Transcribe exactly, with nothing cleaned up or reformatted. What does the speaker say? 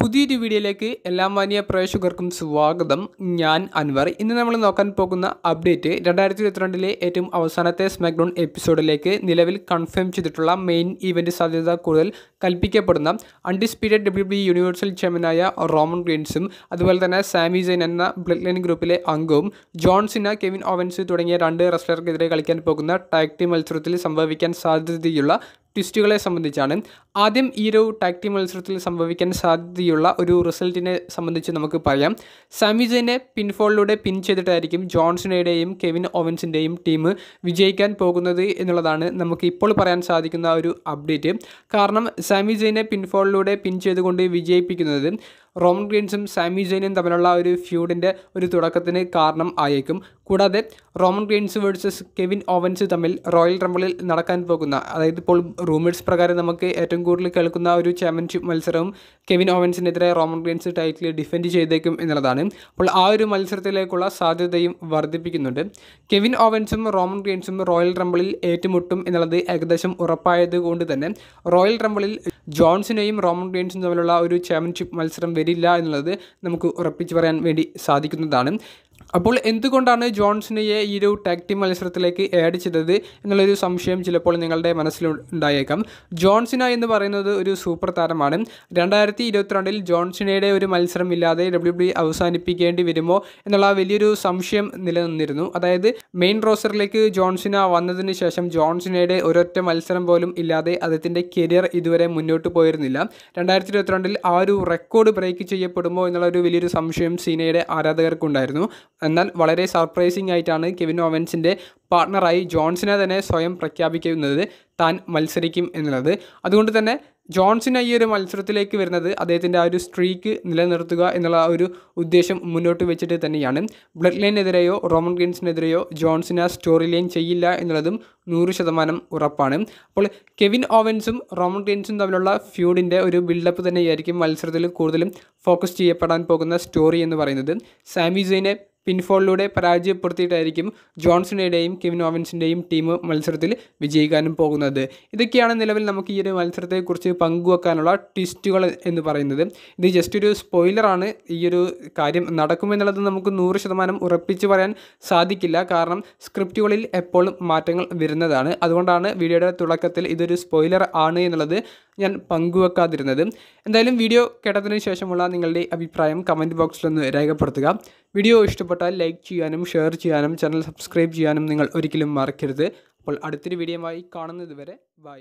പുതിയൊരു വീഡിയോയിലേക്ക് എല്ലാ മാന്യ പ്രേക്ഷകർക്കും സ്വാഗതം. ഞാൻ അൻവർ. ഇന്ന് നമ്മൾ നോക്കാൻ പോകുന്ന അപ്ഡേറ്റ് രണ്ടായിരത്തി ഇരുപത്തിരണ്ടിലെ ഏറ്റവും അവസാനത്തെ സ്മാക്ഡൗൺ എപ്പിസോഡിലേക്ക് നിലവിൽ കൺഫേം ചെയ്തിട്ടുള്ള മെയിൻ ഇവൻറ്റ് സാധ്യത കൂടുതൽ കൽപ്പിക്കപ്പെടുന്ന undisputed W W E universal ചാമ്പ്യനായ റോമൻ റീൻസും അതുപോലെ തന്നെ സാമി സെയ്ൻ എന്ന ബ്ലഡ് ലൈൻ ഗ്രൂപ്പിലെ അംഗവും ജോൺ സിന, കെവിൻ ഓവൻസ് തുടങ്ങിയ രണ്ട് റെസ്ലർക്കെതിരെ കളിക്കാൻ പോകുന്ന ടാഗ് ടീം മത്സരത്തിൽ സംഭവിക്കാൻ സാധ്യതയുള്ള ട്വിസ്റ്റുകളെ സംബന്ധിച്ചാണ്. ആദ്യം ഈ ഒരു ടാഗ് ടീം മത്സരത്തിൽ സംഭവിക്കാൻ സാധ്യതയുള്ള ഒരു റിസൾട്ടിനെ സംബന്ധിച്ച് നമുക്ക് പറയാം. സാമി സെയ്നെ പിൻഫോളിലൂടെ പിൻ ചെയ്തിട്ടായിരിക്കും ജോൺസിനയുടെയും കെവിൻ ഓവൻസിൻ്റെയും ടീം വിജയിക്കാൻ പോകുന്നത് എന്നുള്ളതാണ് നമുക്ക് ഇപ്പോൾ പറയാൻ സാധിക്കുന്ന ഒരു അപ്ഡേറ്റ്. കാരണം സാമി സെയ്നെ പിൻഫോളിലൂടെ പിൻ ചെയ്തുകൊണ്ട് വിജയിപ്പിക്കുന്നത് റോമൻ റീൻസും സാമി സെയ്നും തമ്മിലുള്ള ഒരു ഫ്യൂഡിൻ്റെ ഒരു തുടക്കത്തിന് കാരണം ആയേക്കും. കൂടാതെ Roman Reigns versus Kevin Owens തമ്മിൽ റോയൽ റംബിളിൽ നടക്കാൻ പോകുന്ന, അതായത് ഇപ്പോൾ റൂമേഴ്സ് പ്രകാരം നമുക്ക് ഏറ്റവും കൂടുതൽ കേൾക്കുന്ന ഒരു ചാമ്പ്യൻഷിപ്പ് മത്സരവും കെവിൻ ഓവൻസിനെതിരെ റോമൻ റീൻസ് ടൈറ്റിൽ ഡിഫെൻഡ് ചെയ്തേക്കും എന്നുള്ളതാണ്. അപ്പോൾ ആ ഒരു മത്സരത്തിലേക്കുള്ള സാധ്യതയും വർദ്ധിപ്പിക്കുന്നുണ്ട്. കെവിൻ ഓവൻസും റോമൻ റീൻസും റോയൽ റംബിളിൽ ഏറ്റുമുട്ടും എന്നുള്ളത് ഏകദേശം ഉറപ്പായത് കൊണ്ട് തന്നെ റോയൽ റംബിളിൽ ജോൺസിനെയും റോമൻ റീൻസും തമ്മിലുള്ള ഒരു ചാമ്പ്യൻഷിപ്പ് മത്സരം വരില്ല എന്നുള്ളത് നമുക്ക് ഉറപ്പിച്ച് പറയാൻ വേണ്ടി സാധിക്കുന്നതാണ്. അപ്പോൾ എന്തുകൊണ്ടാണ് ജോൺസിനെയെ ഈ ഒരു ടാഗ് ടീം മത്സരത്തിലേക്ക് ആഡ് ചെയ്തത് എന്നുള്ളൊരു സംശയം ചിലപ്പോൾ നിങ്ങളുടെ മനസ്സിലുണ്ടായേക്കാം. ജോൺസിന എന്ന് പറയുന്നത് ഒരു സൂപ്പർ താരമാണ്. രണ്ടായിരത്തി ഇരുപത്തിരണ്ടിൽ ജോൺസിനയുടെ ഒരു മത്സരം ഇല്ലാതെ ഡബ്ല്യു ഡബ്ല്യു ഇ അവസാനിപ്പിക്കേണ്ടി വരുമോ എന്നുള്ള വലിയൊരു സംശയം നിലനിന്നിരുന്നു. അതായത് മെയിൻ റോസ്റ്ററിലേക്ക് ജോൺസിന വന്നതിന് ശേഷം ജോൺസിനയുടെ ഒരൊറ്റ മത്സരം പോലും ഇല്ലാതെ അദ്ദേഹത്തിൻ്റെ കരിയർ ഇതുവരെ മുന്നോട്ട് പോയിരുന്നില്ല. രണ്ടായിരത്തി ഇരുപത്തിരണ്ടിൽ ആ ഒരു റെക്കോർഡ് ബ്രേക്ക് ചെയ്യപ്പെടുമോ എന്നുള്ളൊരു വലിയൊരു സംശയം സീനയുടെ ആരാധകർക്കുണ്ടായിരുന്നു. എന്നാൽ വളരെ സർപ്രൈസിംഗ് ആയിട്ടാണ് കെവിൻ ഓവൻസിൻ്റെ പാർട്ണറായി ജോൺസിനെ തന്നെ സ്വയം പ്രഖ്യാപിക്കുന്നത് താൻ മത്സരിക്കും എന്നുള്ളത്. അതുകൊണ്ട് തന്നെ ജോൺസിന് ഈ ഒരു മത്സരത്തിലേക്ക് വരുന്നത് അദ്ദേഹത്തിൻ്റെ ആ ഒരു സ്ട്രീക്ക് നിലനിർത്തുക എന്നുള്ള ഒരു ഉദ്ദേശം മുന്നോട്ട് വെച്ചിട്ട് തന്നെയാണ്. ബ്ലഡ് ലൈനെതിരെയോ റോമൻ റീൻസിനെതിരെയോ ജോൺസിന് സ്റ്റോറി ലൈൻ ചെയ്യില്ല എന്നുള്ളതും നൂറ് ശതമാനം ഉറപ്പാണ്. അപ്പോൾ കെവിൻ ഓവൻസും റോമൻ റീൻസും തമ്മിലുള്ള ഫ്യൂഡിൻ്റെ ഒരു ബിൽഡപ്പ് തന്നെയായിരിക്കും മത്സരത്തിൽ കൂടുതലും ഫോക്കസ് ചെയ്യപ്പെടാൻ പോകുന്ന സ്റ്റോറി എന്ന് പറയുന്നത്. സാമി സെയ്നെ പിൻഫോളിലൂടെ പരാജയപ്പെടുത്തിയിട്ടായിരിക്കും ജോൺസിനയുടെയും കെവിൻ ഓവൻസിൻ്റെയും ടീം മത്സരത്തിൽ വിജയിക്കാനും പോകുന്നത്. ഇതൊക്കെയാണ് നിലവിൽ നമുക്ക് ഈ ഒരു മത്സരത്തെക്കുറിച്ച് പങ്കുവെക്കാനുള്ള ട്വിസ്റ്റുകൾ എന്ന് പറയുന്നത്. ഇത് ജസ്റ്റ് ഒരു സ്പോയിലറാണ്. ഈ ഒരു കാര്യം നടക്കുമെന്നുള്ളത് നമുക്ക് നൂറ് ശതമാനം ഉറപ്പിച്ച് പറയാൻ സാധിക്കില്ല. കാരണം സ്ക്രിപ്റ്റുകളിൽ എപ്പോഴും മാറ്റങ്ങൾ വരുന്നതാണ്. അതുകൊണ്ടാണ് വീഡിയോയുടെ തുടക്കത്തിൽ ഇതൊരു സ്പോയിലർ ആണ് എന്നുള്ളത് ഞാൻ പങ്കുവെക്കാതിരുന്നത്. എന്തായാലും വീഡിയോ കേട്ടതിന് ശേഷമുള്ള നിങ്ങളുടെ അഭിപ്രായം കമൻറ്റ് ബോക്സിലൊന്ന് രേഖപ്പെടുത്തുക. വീഡിയോ ഇഷ്ടപ്പെട്ടാൽ ലൈക്ക് ചെയ്യാനും ഷെയർ ചെയ്യാനും ചാനൽ സബ്സ്ക്രൈബ് ചെയ്യാനും നിങ്ങൾ ഒരിക്കലും മറക്കരുത്. അപ്പോൾ അടുത്തൊരു വീഡിയോയുമായി കാണുന്നത് വരെ ബൈ.